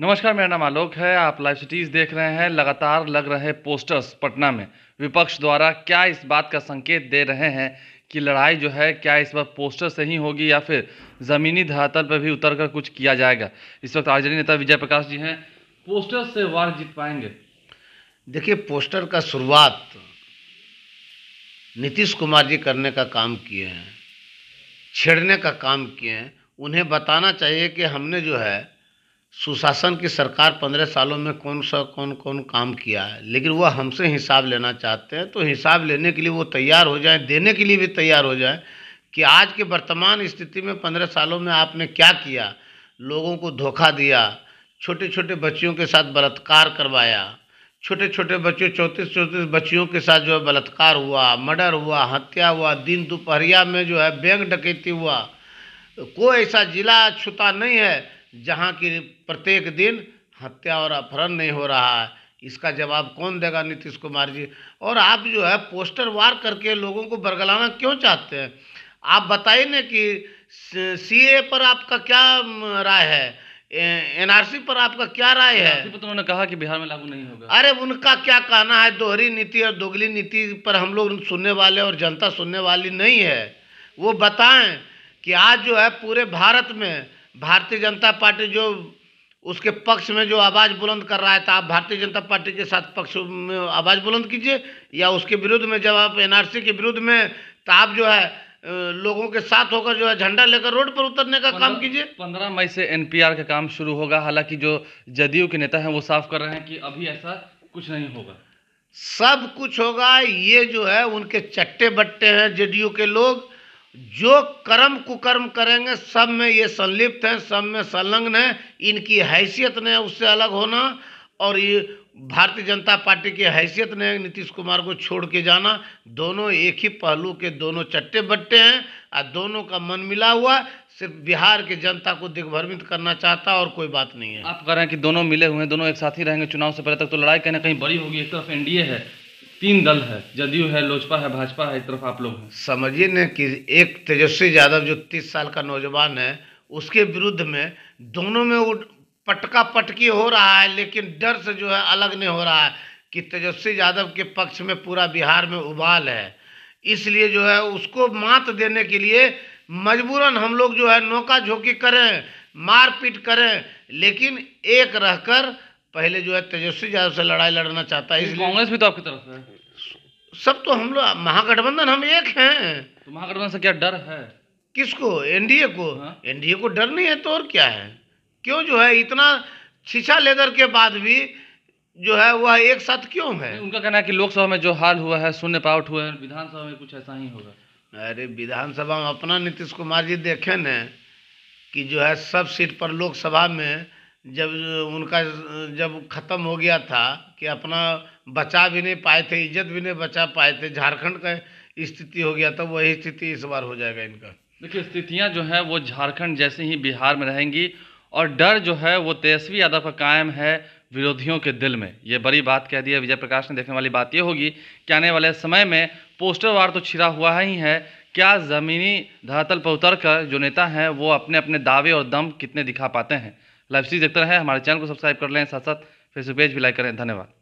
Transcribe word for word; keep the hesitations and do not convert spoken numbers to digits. नमस्कार, मेरा नाम आलोक है। आप लाइव सिटीज देख रहे हैं। लगातार लग रहे पोस्टर्स पटना में विपक्ष द्वारा क्या इस बात का संकेत दे रहे हैं कि लड़ाई जो है क्या इस बार पोस्टर से ही होगी या फिर ज़मीनी धरातल पर भी उतर कर कुछ किया जाएगा। इस वक्त आरजेडी नेता विजय प्रकाश जी हैं, पोस्टर से वार जीत पाएंगे? देखिए, पोस्टर का शुरुआत नीतीश कुमार जी करने का काम किए हैं, छेड़ने का काम किए हैं। उन्हें बताना चाहिए कि हमने जो है सुशासन की सरकार पंद्रह सालों में कौन सा कौन कौन काम किया है, लेकिन वह हमसे हिसाब लेना चाहते हैं। तो हिसाब लेने के लिए वो तैयार हो जाएं, देने के लिए भी तैयार हो जाएं कि आज के वर्तमान स्थिति में पंद्रह सालों में आपने क्या किया। लोगों को धोखा दिया, छोटे छोटे बच्चियों के साथ बलात्कार करवाया, छोटे छोटे बच्चों चौंतीस चौंतीस बच्चियों के साथ जो है बलात्कार हुआ, मर्डर हुआ, हत्या हुआ, दिन दोपहरिया में जो है बैंक डकैती हुआ। कोई ऐसा जिला छूता नहीं है जहाँ की प्रत्येक दिन हत्या और अपहरण नहीं हो रहा है। इसका जवाब कौन देगा? नीतीश कुमार जी। और आप जो है पोस्टर वार करके लोगों को बरगलाना क्यों चाहते हैं? आप बताइए ना कि सीए पर आपका क्या राय है, एनआरसी पर आपका क्या राय है? तो उन्होंने कहा कि बिहार में लागू नहीं होगा। अरे उनका क्या कहना है? दोहरी नीति और दोगली नीति पर हम लोग सुनने वाले और जनता सुनने वाली नहीं है। वो बताएँ कि आज जो है पूरे भारत में भारतीय जनता पार्टी जो उसके पक्ष में जो आवाज़ बुलंद कर रहा है, तो आप भारतीय जनता पार्टी के साथ पक्ष में आवाज़ बुलंद कीजिए, या उसके विरुद्ध में जब आप एनआरसी के विरुद्ध में तो आप जो है लोगों के साथ होकर जो है झंडा लेकर रोड पर उतरने का काम कीजिए। पंद्रह मई से एनपीआर का काम शुरू होगा। हालांकि जो जेडीयू के नेता हैं वो साफ कर रहे हैं कि अभी ऐसा कुछ नहीं होगा, सब कुछ होगा। ये जो है उनके चट्टे बट्टे हैं जेडीयू के लोग, जो कर्म कुकर्म करेंगे सब में ये संलिप्त हैं, सब में संलग्न हैं। इनकी हैसियत ने उससे अलग होना और ये भारतीय जनता पार्टी की हैसियत ने नीतीश कुमार को छोड़ के जाना, दोनों एक ही पहलू के दोनों चट्टे बट्टे हैं और दोनों का मन मिला हुआ सिर्फ बिहार की जनता को दिग्भ्रमित करना चाहता और कोई बात नहीं है। आप कह रहे हैं कि दोनों मिले हुए हैं, दोनों एक साथ ही रहेंगे चुनाव से पहले तक, तो लड़ाई कहीं ना कहीं बड़ी होगी। एक तरफ एनडीए है, तीन दल है, जदयू है, लोजपा है, भाजपा है, एक तरफ आप लोग हैं। समझिए न कि एक तेजस्वी यादव जो तीस साल का नौजवान है उसके विरुद्ध में दोनों में वो पटका पटकी हो रहा है, लेकिन डर से जो है अलग नहीं हो रहा है कि तेजस्वी यादव के पक्ष में पूरा बिहार में उबाल है। इसलिए जो है उसको मात देने के लिए मजबूरन हम लोग जो है नोका झोंकी करें, मारपीट करें, लेकिन एक रहकर पहले जो है तेजस्वी यादव से लड़ाई लड़ना चाहता है। इसलिए कांग्रेस भी तो आपकी तरफ है, सब तो हम लोग महागठबंधन हम एक हैं। तो महागठबंधन से क्या डर है? किसको? एनडीए को। एनडीए को डर नहीं है तो और क्या है? क्यों जो है इतना छीछा लेदर के बाद भी जो है वह एक साथ क्यों है? उनका कहना है कि लोकसभा में जो हाल हुआ है, शून्य पावट हुआ है, विधानसभा में कुछ ऐसा ही होगा। अरे विधानसभा में अपना नीतीश कुमार जी देखे न कि जो है सब सीट पर लोकसभा में जब उनका जब ख़त्म हो गया था कि अपना बचा भी नहीं पाए थे, इज्जत भी नहीं बचा पाए थे, झारखंड का स्थिति हो गया था, वही स्थिति इस बार हो जाएगा इनका। देखिए, स्थितियां जो है वो झारखंड जैसे ही बिहार में रहेंगी और डर जो है वो तेजस्वी यादव का कायम है विरोधियों के दिल में। ये बड़ी बात कह दी है विजय प्रकाश ने। देखने वाली बात ये होगी कि आने वाले समय में पोस्टर वार तो छिड़ा हुआ ही है, क्या ज़मीनी धरातल पर उतर कर जो नेता हैं वो अपने अपने दावे और दम कितने दिखा पाते हैं। लाइव सीरीज देखते रहें, हमारे चैनल को सब्सक्राइब कर लें, साथ साथ फेसबुक पेज भी लाइक करें। धन्यवाद।